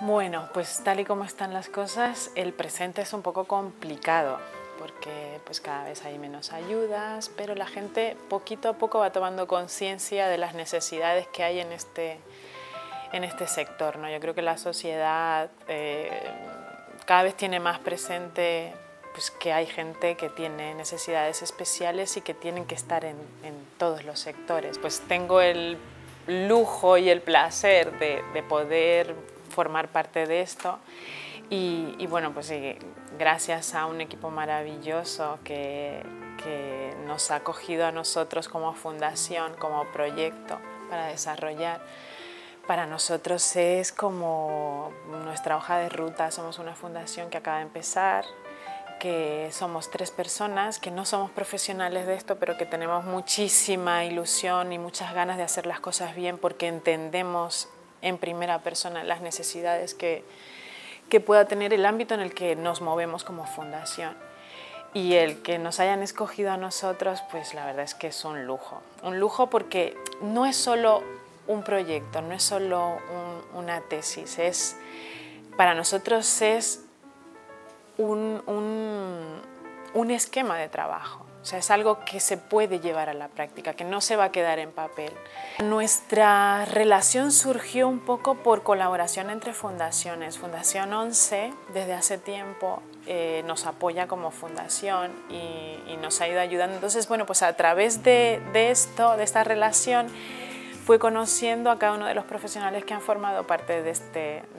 Bueno, pues tal y como están las cosas, el presente es un poco complicado porque pues cada vez hay menos ayudas, pero la gente poquito a poco va tomando conciencia de las necesidades que hay en este sector, ¿no? Yo creo que la sociedad cada vez tiene más presente pues, que hay gente que tiene necesidades especiales y que tienen que estar en todos los sectores. Pues tengo el lujo y el placer de poder formar parte de esto y bueno, pues sí, gracias a un equipo maravilloso que nos ha acogido a nosotros como fundación, como proyecto para desarrollar. Para nosotros es como nuestra hoja de ruta. Somos una fundación que acaba de empezar, que somos 3 personas, que no somos profesionales de esto, pero que tenemos muchísima ilusión y muchas ganas de hacer las cosas bien porque entendemos en primera persona las necesidades que pueda tener el ámbito en el que nos movemos como fundación. Y el que nos hayan escogido a nosotros, pues la verdad es que es un lujo. Un lujo porque no es solo un proyecto, no es solo una tesis, para nosotros es un esquema de trabajo. O sea, es algo que se puede llevar a la práctica, que no se va a quedar en papel. Nuestra relación surgió un poco por colaboración entre fundaciones. Fundación Once, desde hace tiempo, nos apoya como fundación y nos ha ido ayudando. Entonces, bueno, pues a través de esta relación, fui conociendo a cada uno de los profesionales que han formado parte de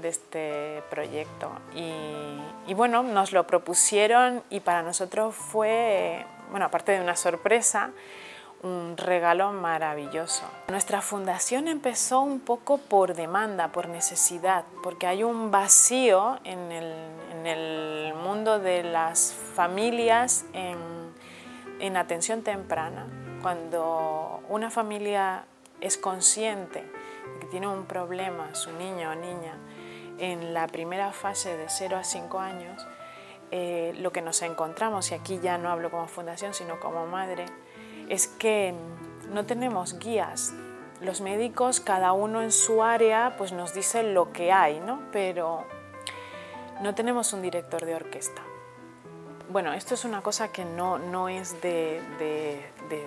este proyecto. Y bueno, nos lo propusieron y para nosotros fue, bueno, aparte de una sorpresa, un regalo maravilloso. Nuestra fundación empezó un poco por demanda, por necesidad, porque hay un vacío en el mundo de las familias en atención temprana. Cuando una familia es consciente de que tiene un problema, su niño o niña, en la primera fase de 0 a 5 años, lo que nos encontramos, y aquí ya no hablo como fundación, sino como madre, es que no tenemos guías. Los médicos, cada uno en su área, pues nos dicen lo que hay, ¿no? Pero no tenemos un director de orquesta. Bueno, esto es una cosa que no es de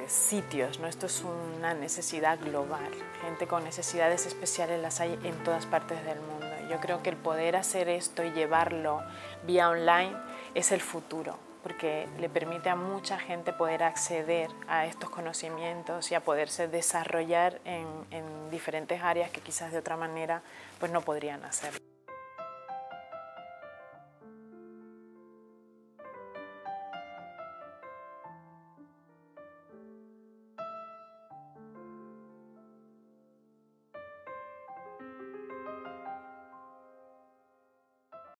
sitios, ¿no? Esto es una necesidad global. Gente con necesidades especiales las hay en todas partes del mundo. Yo creo que el poder hacer esto y llevarlo vía online es el futuro, porque le permite a mucha gente poder acceder a estos conocimientos y a poderse desarrollar en diferentes áreas que quizás de otra manera pues no podrían hacerlo.